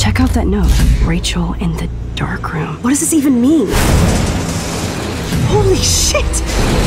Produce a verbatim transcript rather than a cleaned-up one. Check out that note. Rachel in the dark room. What does this even mean? Holy shit!